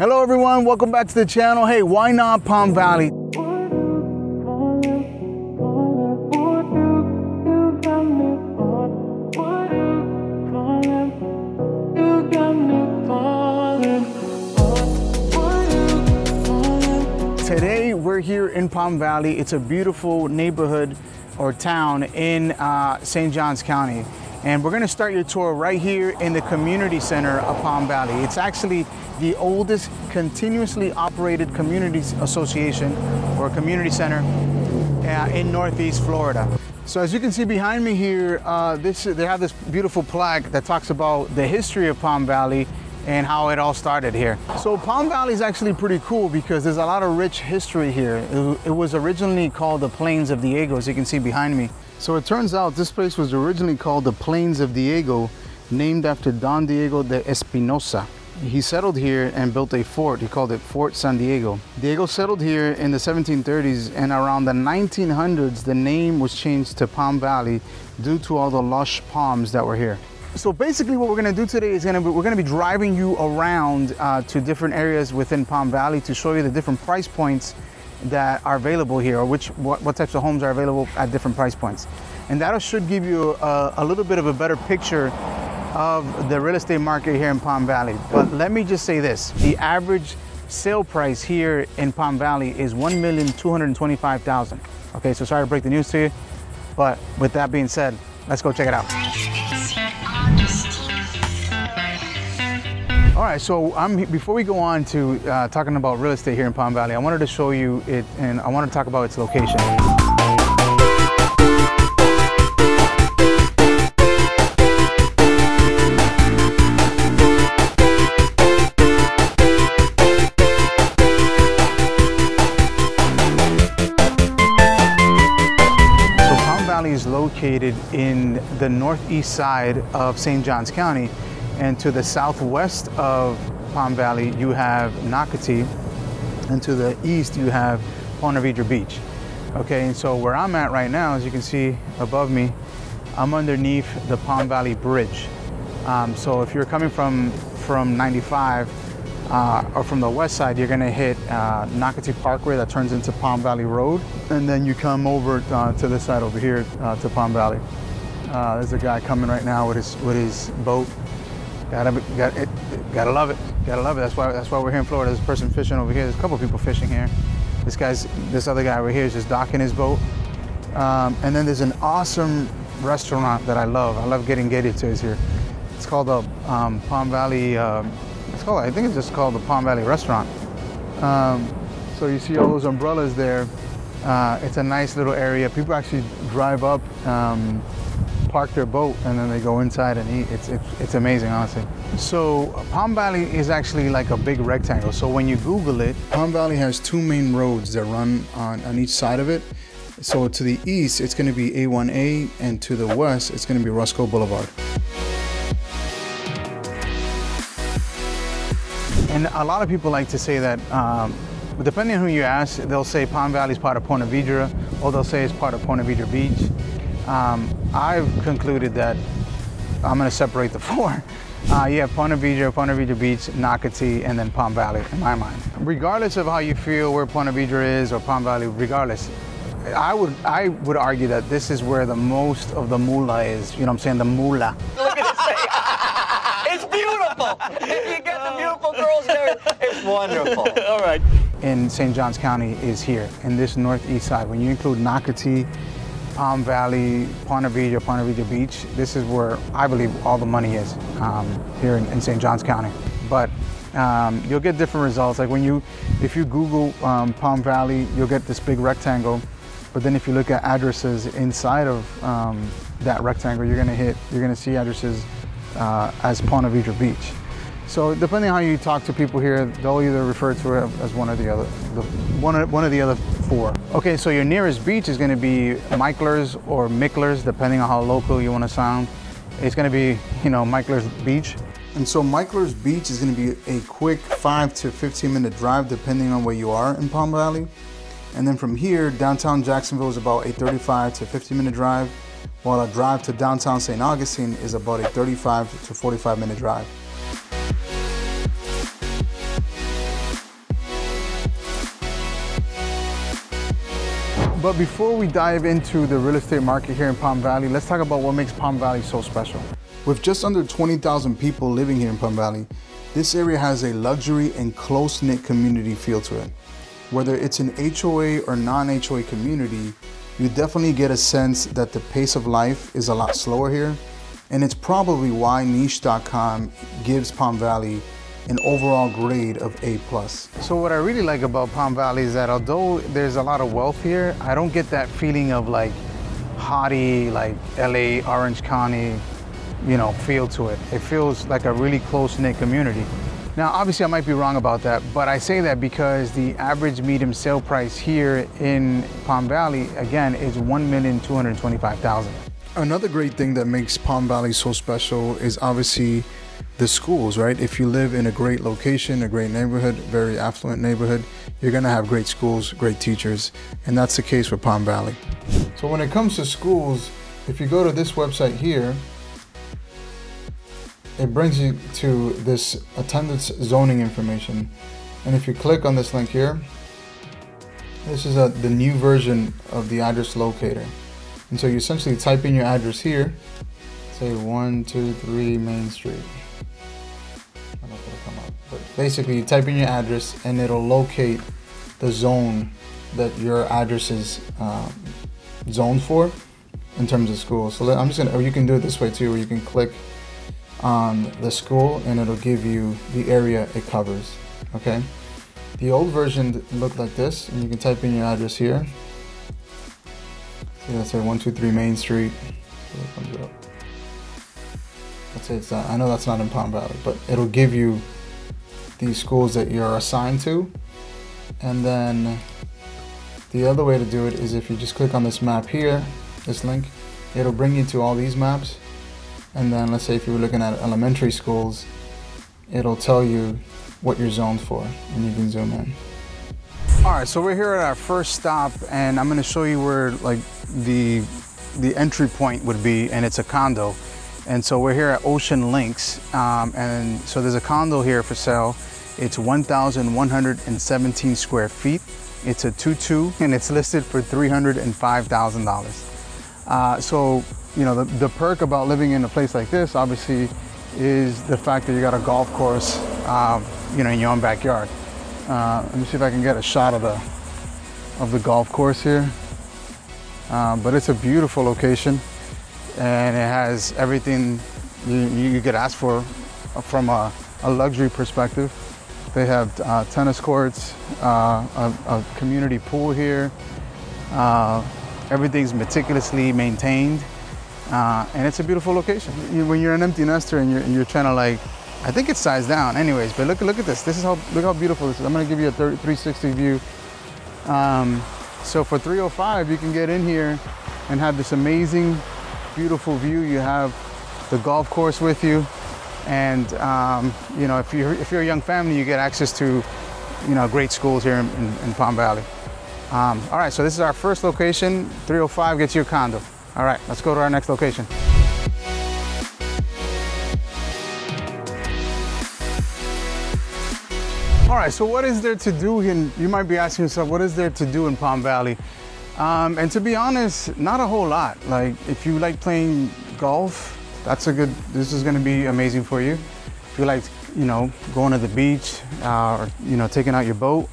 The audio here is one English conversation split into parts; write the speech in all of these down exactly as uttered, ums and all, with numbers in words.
Hello everyone, welcome back to the channel. Hey, why not Palm Valley? Today we're here in Palm Valley. It's a beautiful neighborhood or town in uh, Saint John's County. And we're gonna start your tour right here in the community center of Palm Valley. It's actually the oldest continuously operated community association or community center uh, in Northeast Florida. So as you can see behind me here, uh, this, they have this beautiful plaque that talks about the history of Palm Valley and how it all started here. So Palm Valley is actually pretty cool because there's a lot of rich history here. It, it was originally called the Plains of Diego, as you can see behind me. So it turns out this place was originally called the Plains of Diego, named after Don Diego de Espinosa. He settled here and built a fort. He called it Fort San Diego. Diego settled here in the seventeen thirties, and around the nineteen hundreds, the name was changed to Palm Valley due to all the lush palms that were here. So basically what we're gonna do today is gonna be, we're gonna be driving you around uh, to different areas within Palm Valley to show you the different price points that are available here, or which, what, what types of homes are available at different price points. And that should give you a, a little bit of a better picture of the real estate market here in Palm Valley. But let me just say this, the average sale price here in Palm Valley is one million two hundred twenty-five thousand dollars. Okay, so sorry to break the news to you, but with that being said, let's go check it out. All right, so I'm, before we go on to uh, talking about real estate here in Palm Valley, I wanted to show you it, and I wanted to talk about its location. So Palm Valley is located in the northeast side of Saint John's County. And to the southwest of Palm Valley, you have Nocatee, and to the east, you have Ponte Vedra Beach. Okay, and so where I'm at right now, as you can see above me, I'm underneath the Palm Valley Bridge. Um, so if you're coming from, from ninety-five uh, or from the west side, you're gonna hit uh, Nocatee Parkway that turns into Palm Valley Road, and then you come over uh, to this side over here uh, to Palm Valley. Uh, there's a guy coming right now with his, with his boat. Gotta, got it, gotta love it, gotta love it. That's why, that's why we're here in Florida. There's a person fishing over here. There's a couple people fishing here. This guy's, this other guy over here is just docking his boat. Um, and then there's an awesome restaurant that I love. I love getting getates here. It's called the um, Palm Valley, uh, it's called, I think it's just called the Palm Valley Restaurant. Um, so you see all those umbrellas there. Uh, it's a nice little area. People actually drive up, um, park their boat, and then they go inside and eat. It's, it's, it's amazing, honestly. So Palm Valley is actually like a big rectangle. So when you Google it, Palm Valley has two main roads that run on, on each side of it. So to the east, it's gonna be A one A, and to the west, it's gonna be Roscoe Boulevard. And a lot of people like to say that, um, depending on who you ask, they'll say Palm Valley is part of Ponte Vedra, or they'll say it's part of Ponte Vedra Beach. Um, I've concluded that I'm going to separate the four. Uh, you have Ponte Vedra, Ponte Vedra Beach, Nocatee, and then Palm Valley, in my mind. Regardless of how you feel where Ponte Vedra is or Palm Valley, regardless, I would, I would argue that this is where the most of the moolah is. You know what I'm saying? The moolah. Look at this thing. It's beautiful. If you get the beautiful girls there, it's wonderful. All right. In Saint John's County is here, in this northeast side. When you include Nocatee, Palm Valley, Ponte Vedra, Ponte Vedra Beach, this is where I believe all the money is um, here in, in Saint John's County. But um, you'll get different results. Like when you, if you Google um, Palm Valley, you'll get this big rectangle. But then if you look at addresses inside of um, that rectangle, you're gonna hit, you're gonna see addresses uh, as Ponte Vedra Beach. So depending on how you talk to people here, they'll either refer to it as one or the other, the, one, or, one or the other four. Okay, so your nearest beach is gonna be Mickler's or Mickler's, depending on how local you wanna sound. It's gonna be, you know, Mickler's Beach. And so Mickler's Beach is gonna be a quick five to fifteen minute drive, depending on where you are in Palm Valley. And then from here, downtown Jacksonville is about a thirty-five to fifty minute drive, while a drive to downtown Saint Augustine is about a thirty-five to forty-five minute drive. But before we dive into the real estate market here in Palm Valley, let's talk about what makes Palm Valley so special. With just under twenty thousand people living here in Palm Valley, this area has a luxury and close-knit community feel to it. Whether it's an H O A or non-H O A community, you definitely get a sense that the pace of life is a lot slower here, and it's probably why niche dot com gives Palm Valley an overall grade of A plus. So what I really like about Palm Valley is that although there's a lot of wealth here, I don't get that feeling of like haughty, like L A, Orange County, you know, feel to it. It feels like a really close-knit community. Now, obviously I might be wrong about that, but I say that because the average medium sale price here in Palm Valley, again, is one million two hundred twenty-five thousand dollars. Another great thing that makes Palm Valley so special is obviously the schools, right? If you live in a great location, a great neighborhood, very affluent neighborhood, you're gonna have great schools, great teachers, and that's the case with Palm Valley. So when it comes to schools, if you go to this website here, it brings you to this attendance zoning information. And if you click on this link here, this is a, the new version of the address locator. And so you essentially type in your address here, say one two three Main Street. I don't know if it'll come up, but basically you type in your address and it'll locate the zone that your address is um, zoned for in terms of school. So I'm just gonna, or you can do it this way too, where you can click on the school and it'll give you the area it covers. Okay, the old version looked like this, and you can type in your address here, so that's at one two three Main Street. That's it. I know that's not in Palm Valley, but it'll give you the schools that you're assigned to. And then the other way to do it is if you just click on this map here, this link, it'll bring you to all these maps. And then let's say if you were looking at elementary schools, it'll tell you what you're zoned for, and you can zoom in. All right, so we're here at our first stop, and I'm gonna show you where like the, the entry point would be, and it's a condo. And so we're here at Ocean Links, um, and so there's a condo here for sale. It's one thousand one hundred seventeen square feet. It's a two two, and it's listed for three hundred five thousand dollars. Uh, so, you know, the, the perk about living in a place like this, obviously, is the fact that you got a golf course, uh, you know, in your own backyard. Uh, let me see if I can get a shot of the, of the golf course here. Uh, but it's a beautiful location, and it has everything you, you could ask for from a, a luxury perspective. They have uh, tennis courts, uh, a, a community pool here. Uh, everything's meticulously maintained. Uh, and it's a beautiful location. You, when you're an empty nester and you're, and you're trying to like, I think it's sized down anyways, but look, look at this. This is how, look how beautiful this is. I'm gonna give you a three sixty view. Um, so for three oh five, you can get in here and have this amazing, beautiful view. You have the golf course with you. And um, you know, if you're, if you're a young family, you get access to, you know, great schools here in, in, in Palm Valley. Um, all right, so this is our first location. three oh five gets you a condo. All right, let's go to our next location. All right, so what is there to do? And you might be asking yourself, what is there to do in Palm Valley? Um, and to be honest, not a whole lot. Like, if you like playing golf, that's a good, this is gonna be amazing for you. If you like, you know, going to the beach, uh, or, you know, taking out your boat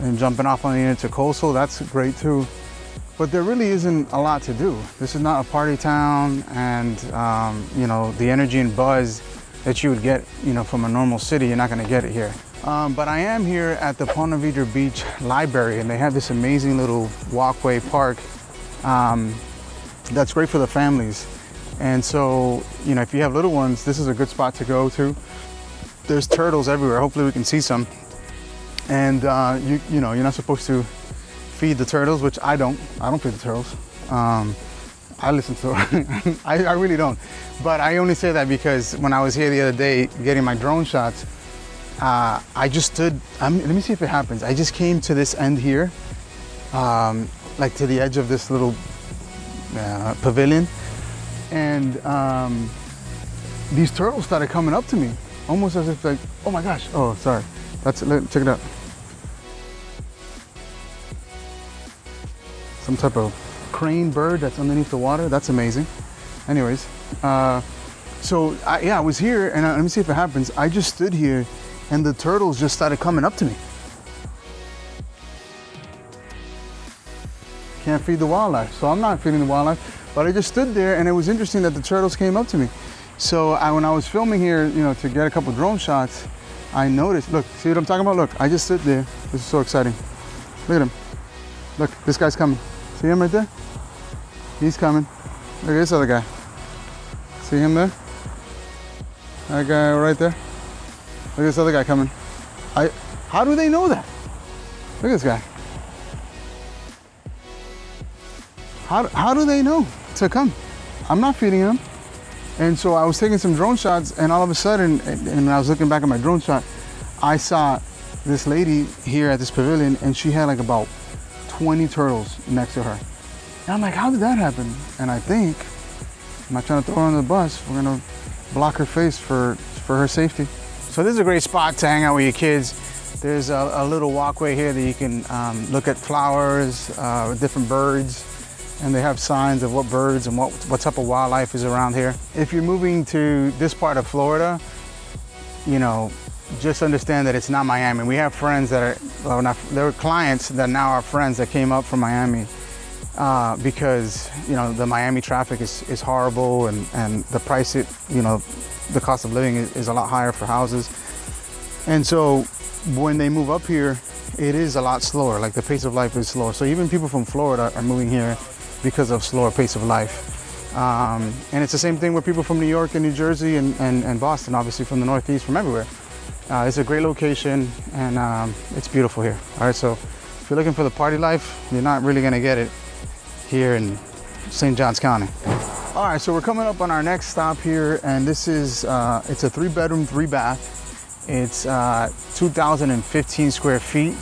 and jumping off on the intercoastal, that's great too. But there really isn't a lot to do. This is not a party town, and um, you know, the energy and buzz that you would get, you know, from a normal city, you're not gonna get it here. Um, but I am here at the Ponte Vedra Beach Library, and they have this amazing little walkway park um, that's great for the families. And so, you know, if you have little ones, this is a good spot to go to. There's turtles everywhere. Hopefully we can see some. And uh, you, you know, you're not supposed to feed the turtles, which I don't. I don't feed the turtles. Um, I listen to them. I, I really don't. But I only say that because when I was here the other day getting my drone shots, uh, I just stood, I'm, let me see if it happens. I just came to this end here, um, like to the edge of this little uh, pavilion. And um, these turtles started coming up to me, almost as if like, oh my gosh, oh, sorry. That's, check it out. some type of crane bird that's underneath the water. That's amazing. Anyways, uh, so I, yeah, I was here, and I, let me see if it happens. I just stood here, and the turtles just started coming up to me. Can't feed the wildlife, so I'm not feeding the wildlife, but I just stood there, and it was interesting that the turtles came up to me. So I, when I was filming here, you know, to get a couple drone shots, I noticed, look, see what I'm talking about? Look, I just stood there. This is so exciting. Look at him. Look, this guy's coming. See him right there? He's coming. Look at this other guy. See him there? That guy right there. Look at this other guy coming. I, how do they know that? Look at this guy. How, how do they know to come? I'm not feeding him. And so I was taking some drone shots, and all of a sudden, and, and I was looking back at my drone shot, I saw this lady here at this pavilion, and she had like about twenty turtles next to her. And I'm like, how did that happen? And I think, I'm not trying to throw her on the bus, we're gonna block her face for, for her safety. So this is a great spot to hang out with your kids. There's a, a little walkway here that you can um, look at flowers, uh, different birds, and they have signs of what birds and what, what type of wildlife is around here. If you're moving to this part of Florida, you know, just understand that it's not Miami. We have friends that are, well, not, there were clients that now are friends that came up from Miami uh, because, you know, the Miami traffic is, is horrible, and, and the price, it, you know, the cost of living is, is a lot higher for houses. And so when they move up here, it is a lot slower, like the pace of life is slower. So even people from Florida are moving here because of slower pace of life. Um, and it's the same thing with people from New York and New Jersey and, and, and Boston, obviously from the Northeast, from everywhere. Uh, it's a great location, and um, it's beautiful here. All right, so if you're looking for the party life, you're not really gonna get it here in Saint John's County. All right, so we're coming up on our next stop here, and this is, uh, it's a three bedroom, three bath. It's uh, two thousand fifteen square feet,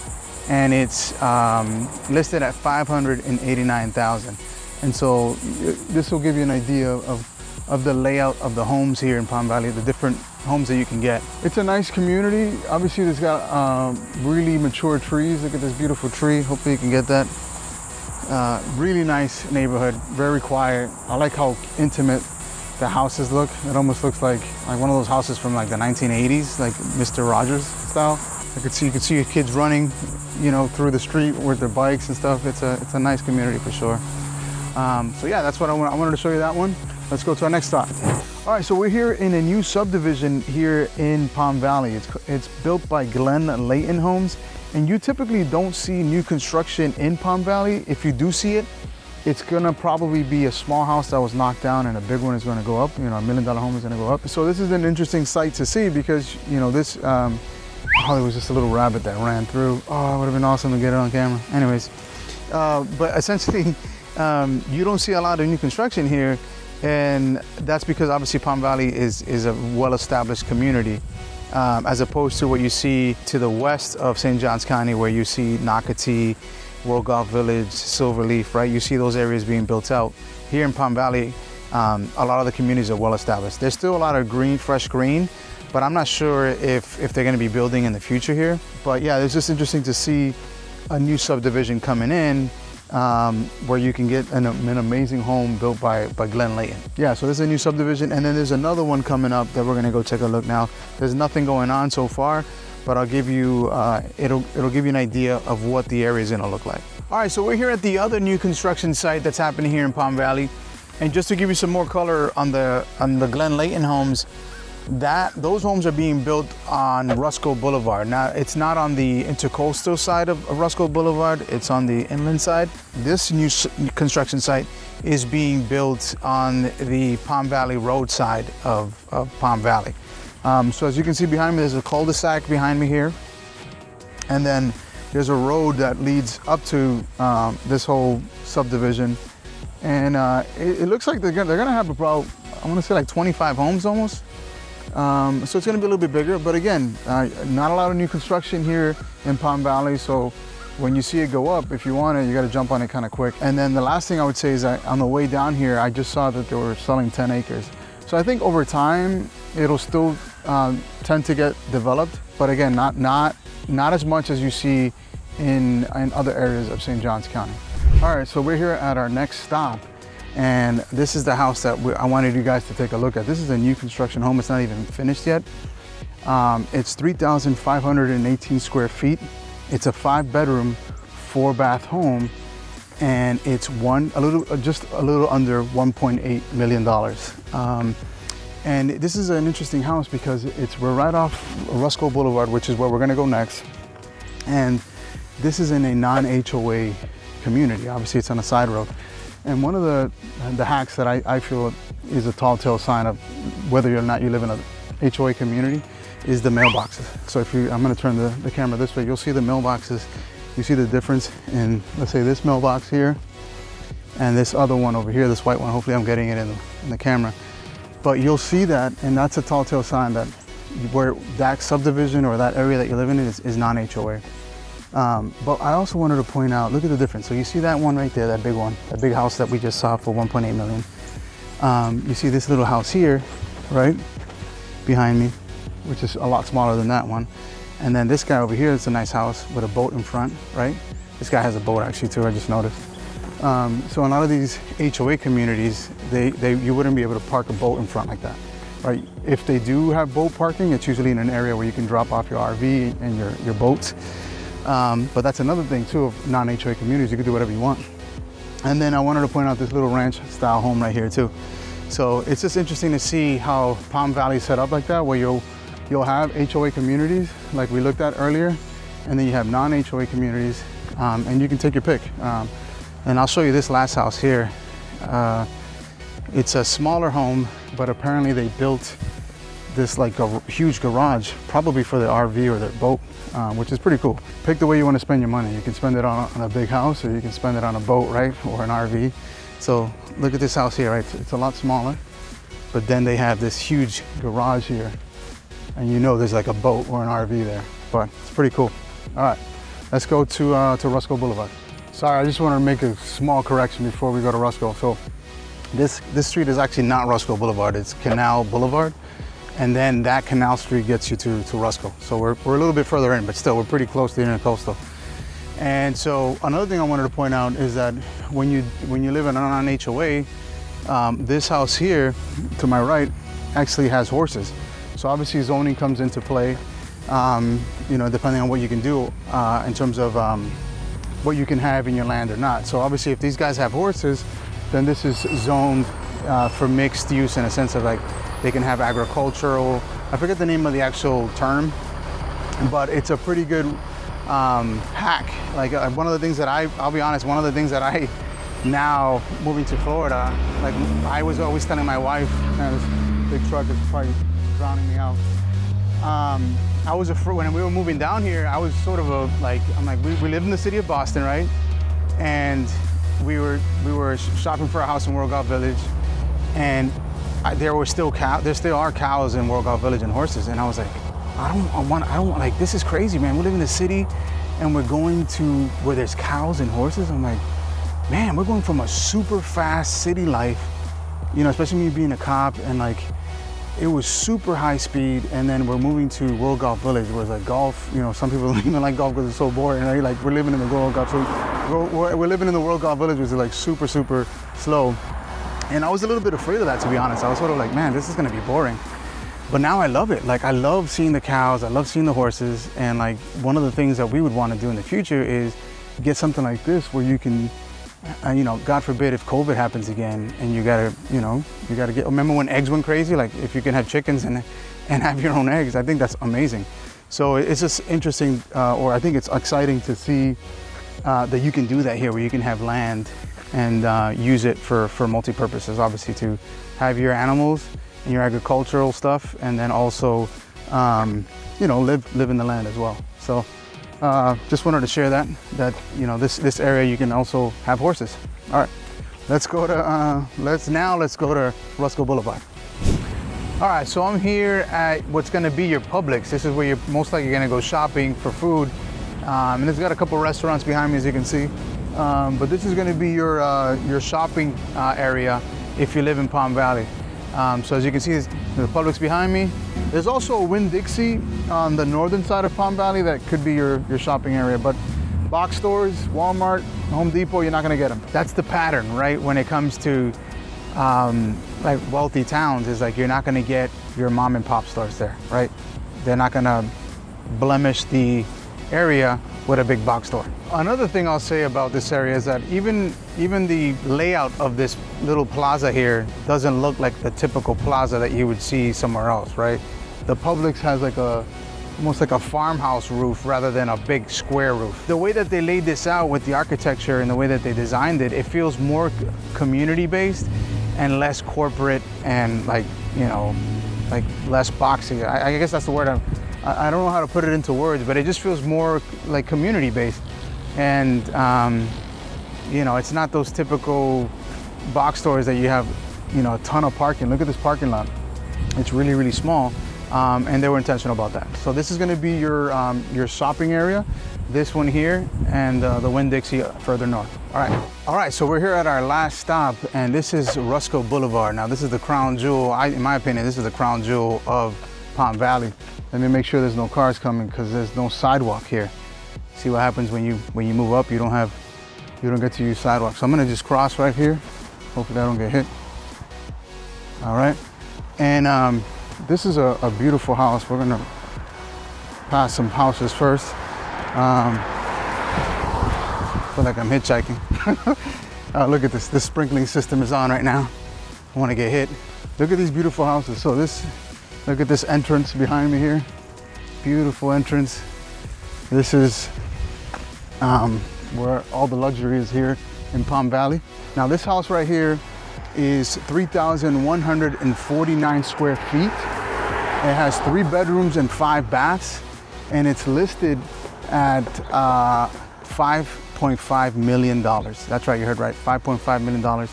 and it's um, listed at five hundred eighty-nine thousand. And so this will give you an idea of, of the layout of the homes here in Palm Valley, the different homes that you can get. It's a nice community. Obviously, it's got um, really mature trees. Look at this beautiful tree. Hopefully you can get that. Uh, really nice neighborhood, very quiet. I like how intimate the houses look. It almost looks like, like one of those houses from like the nineteen eighties, like Mister Rogers style. I could see, you could see your kids running, you know, through the street with their bikes and stuff. It's a, it's a nice community for sure. Um, so yeah, that's what I, want, I wanted to show you that one. Let's go to our next stop. All right, so we're here in a new subdivision here in Palm Valley. It's, it's built by Glenn Layton Homes, and you typically don't see new construction in Palm Valley. If you do see it, it's gonna probably be a small house that was knocked down and a big one is gonna go up. You know, a million dollar home is gonna go up. So this is an interesting site to see because, you know, this, um, oh, there was just a little rabbit that ran through. Oh, it would've been awesome to get it on camera. Anyways, uh, but essentially, um, you don't see a lot of new construction here, and that's because obviously Palm Valley is, is a well-established community, um, as opposed to what you see to the west of Saint John's County, where you see Nocatee, World Golf Village, Silverleaf, right? You see those areas being built out. Here in Palm Valley, um, a lot of the communities are well established. There's still a lot of green, fresh green, but I'm not sure if, if they're gonna be building in the future here. But yeah, it's just interesting to see a new subdivision coming in um, where you can get an, an amazing home built by, by Glenn Layton. Yeah, so this is a new subdivision, and then there's another one coming up that we're gonna go take a look now. There's nothing going on so far, but I'll give you, uh, it'll, it'll give you an idea of what the area is gonna look like. All right, so we're here at the other new construction site that's happening here in Palm Valley. And just to give you some more color on the, on the Glenn Layton homes, that, those homes are being built on Roscoe Boulevard. Now, it's not on the intercoastal side of, of Roscoe Boulevard, it's on the inland side. This new construction site is being built on the Palm Valley Road side of, of Palm Valley. Um, so as you can see behind me, there's a cul-de-sac behind me here. And then there's a road that leads up to um, this whole subdivision. And uh, it, it looks like they're gonna, they're gonna have about, I wanna say like twenty-five homes almost. Um, so it's gonna be a little bit bigger, but again, uh, not a lot of new construction here in Palm Valley. So when you see it go up, if you want it, you gotta jump on it kinda quick. And then the last thing I would say is that on the way down here, I just saw that they were selling ten acres. So I think over time, it'll still um, tend to get developed, but again, not, not, not as much as you see in, in other areas of Saint John's County. All right, so we're here at our next stop, and this is the house that we, I wanted you guys to take a look at. This is a new construction home. It's not even finished yet. Um, it's three thousand five hundred eighteen square feet. It's a five bedroom, four bath home, and it's one a little just a little under one point eight million dollars. Um, and this is an interesting house because it's we're right off Roscoe Boulevard, which is where we're gonna go next. And this is in a non H O A community. Obviously it's on a side road. And one of the, the hacks that I, I feel is a tall tale sign of whether or not you live in a H O A community is the mailboxes. So if you, I'm gonna turn the, the camera this way, you'll see the mailboxes. You see the difference in, let's say, this mailbox here and this other one over here, this white one. Hopefully I'm getting it in the, in the camera. But you'll see that, and that's a tall tale sign that where that subdivision or that area that you're living in is, is non H O A. Um, but I also wanted to point out, look at the difference. So you see that one right there, that big one, that big house that we just saw for one point eight million. Um, you see this little house here, right behind me, which is a lot smaller than that one. And then this guy over here, it's a nice house with a boat in front, right? This guy has a boat actually too, I just noticed. Um, so in a lot of these H O A communities, they, they, you wouldn't be able to park a boat in front like that, right? If they do have boat parking, it's usually in an area where you can drop off your R V and your, your boats. Um, but that's another thing too of non H O A communities, you can do whatever you want. And then I wanted to point out this little ranch style home right here too. So it's just interesting to see how Palm Valley is set up like that, where you'll, you'll have H O A communities like we looked at earlier, and then you have non H O A communities, um, and you can take your pick. Um, and I'll show you this last house here. Uh, it's a smaller home, but apparently they built this like a huge garage, probably for the R V or their boat, um, which is pretty cool. Pick the way you want to spend your money. You can spend it on, on a big house, or you can spend it on a boat, right? Or an R V. So look at this house here, right? It's, it's a lot smaller, but then they have this huge garage here. And you know there's like a boat or an R V there, but it's pretty cool. All right, let's go to, uh, to Roscoe Boulevard. Sorry, I just want to make a small correction before we go to Roscoe. So this, this street is actually not Roscoe Boulevard, it's Canal Boulevard. And then that Canal Street gets you to, to Roscoe. So we're, we're a little bit further in, but still we're pretty close to the intercoastal. And so another thing I wanted to point out is that when you, when you live in a non H O A, um, this house here to my right actually has horses. So obviously zoning comes into play, um, you know, depending on what you can do uh, in terms of um, what you can have in your land or not. So obviously if these guys have horses, then this is zoned uh, for mixed use in a sense of like, they can have agricultural, I forget the name of the actual term, but it's a pretty good um, hack. Like uh, one of the things that I, I'll be honest, one of the things that I now moving to Florida, like I was always telling my wife, man, this big truck is probably drowning me out. Um, I was afraid, when we were moving down here, I was sort of a, like, I'm like, we, we lived in the city of Boston, right? And we were, we were shopping for a house in World Golf Village, and I, there were still cow, there still are cows in World Golf Village and horses, and I was like, I don't I want, I don't like, this is crazy, man. We live in the city, and we're going to where there's cows and horses. I'm like, man, we're going from a super fast city life, you know, especially me being a cop, and like, it was super high speed, and then we're moving to World Golf Village, where it's like golf. You know, some people don't even like golf because it's so boring. Right? Like we're living in the World Golf, so we're, we're living in the World Golf Village, which is like super, super slow. And I was a little bit afraid of that, to be honest. I was sort of like, man, this is gonna be boring. But now I love it. Like, I love seeing the cows, I love seeing the horses. And like, one of the things that we would wanna do in the future is get something like this where you can, uh, you know, God forbid if COVID happens again and you gotta, you know, you gotta get, remember when eggs went crazy? Like, if you can have chickens and, and have your own eggs, I think that's amazing. So it's just interesting, uh, or I think it's exciting to see uh, that you can do that here, where you can have land and uh, use it for, for multi-purposes, obviously to have your animals and your agricultural stuff, and then also, um, you know, live, live in the land as well. So uh, just wanted to share that, that, you know, this, this area you can also have horses. All right, let's go to, uh, let's now let's go to Roscoe Boulevard. All right, so I'm here at what's gonna be your Publix. This is where you're most likely gonna go shopping for food. Um, and it's got a couple restaurants behind me, as you can see. Um, but this is going to be your uh, your shopping uh, area if you live in Palm Valley. Um, so as you can see, the Publix behind me. There's also a Winn-Dixie on the northern side of Palm Valley that could be your, your shopping area. But Box stores, Walmart, Home Depot, you're not gonna get them. That's the pattern, right? When it comes to um, like wealthy towns, is like you're not gonna get your mom and pop stores there, right? They're not gonna blemish the area with a big box store. Another thing I'll say about this area is that even, even the layout of this little plaza here doesn't look like the typical plaza that you would see somewhere else, right? The Publix has like a, almost like a farmhouse roof rather than a big square roof. The way that they laid this out with the architecture and the way that they designed it, it feels more community-based and less corporate and like, you know, like less boxy. I, I guess that's the word I'm, I don't know how to put it into words, but it just feels more like community-based. And, um, you know, it's not those typical box stores that you have, you know, a ton of parking. Look at this parking lot. It's really, really small. Um, and they were intentional about that. So this is gonna be your, um, your shopping area. This one here and uh, the Winn-Dixie further north. All right, all right, so we're here at our last stop and this is Roscoe Boulevard. Now this is the crown jewel, I, in my opinion, this is the crown jewel of Palm Valley. Let me make sure there's no cars coming because there's no sidewalk here. See what happens when you when you move up, you don't have, you don't get to use sidewalk. So I'm gonna just cross right here. Hopefully I don't get hit. All right, and um, this is a, a beautiful house. We're gonna pass some houses first. Um, I feel like I'm hitchhiking. uh, look at this, this sprinkling system is on right now. I wanna get hit. Look at these beautiful houses. So this, look at this entrance behind me here. Beautiful entrance. This is um, where all the luxury is here in Palm Valley. Now this house right here is three thousand one hundred forty-nine square feet. It has three bedrooms and five baths, and it's listed at uh, five point five million dollars. That's right, you heard right, five point five million dollars.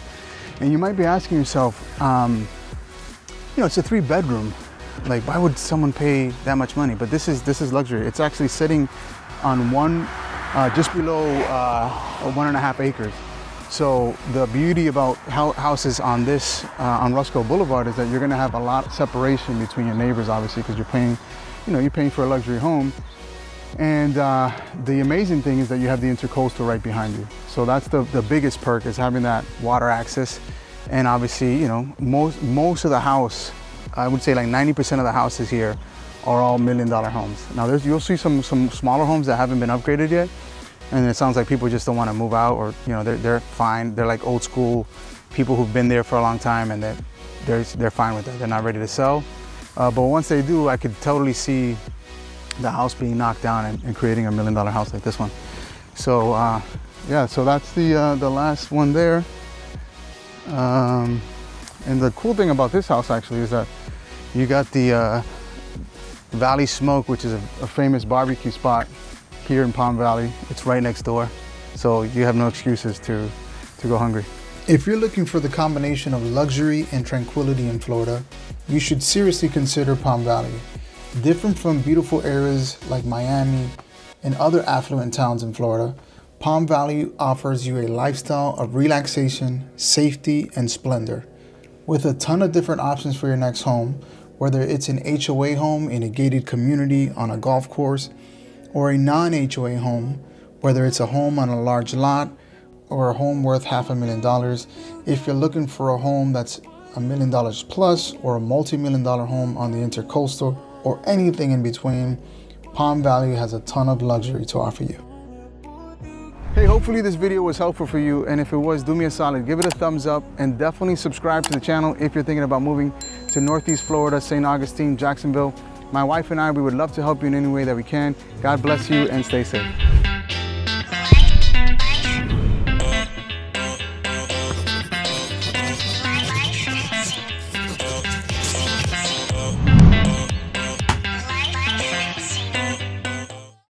And you might be asking yourself, um, you know, it's a three bedroom. Like, why would someone pay that much money? But this is this is luxury. It's actually sitting on one, uh, just below uh, one and a half acres. So the beauty about houses on this, uh, on Roscoe Boulevard, is that you're going to have a lot of separation between your neighbors, obviously, because you're paying, you know, you're paying for a luxury home. And uh, the amazing thing is that you have the intercoastal right behind you. So that's the the biggest perk, is having that water access. And obviously, you know, most most of the house, I would say like ninety percent of the houses here are all million dollar homes. Now there's, you'll see some, some smaller homes that haven't been upgraded yet. And it sounds like people just don't want to move out, or, you know, they're, they're fine. They're like old school people who've been there for a long time, and they're, they're, they're fine with that. They're not ready to sell. Uh, but once they do, I could totally see the house being knocked down and, and creating a million dollar house like this one. So uh, yeah, so that's the, uh, the last one there. Um, and the cool thing about this house actually is that you got the uh, Valley Smoke, which is a, a famous barbecue spot here in Palm Valley. It's right next door, so you have no excuses to, to go hungry. If you're looking for the combination of luxury and tranquility in Florida, you should seriously consider Palm Valley. Different from beautiful areas like Miami and other affluent towns in Florida, Palm Valley offers you a lifestyle of relaxation, safety, and splendor. With a ton of different options for your next home, whether it's an H O A home in a gated community on a golf course, or a non-H O A home, whether it's a home on a large lot or a home worth half a million dollars. If you're looking for a home that's a million dollars plus, or a multi-million dollar home on the intercoastal, or anything in between, Palm Valley has a ton of luxury to offer you. Hey, hopefully this video was helpful for you, and if it was, do me a solid, give it a thumbs up, and definitely subscribe to the channel if you're thinking about moving to Northeast Florida, Saint Augustine, Jacksonville. My wife and I, we would love to help you in any way that we can. God bless you and stay safe.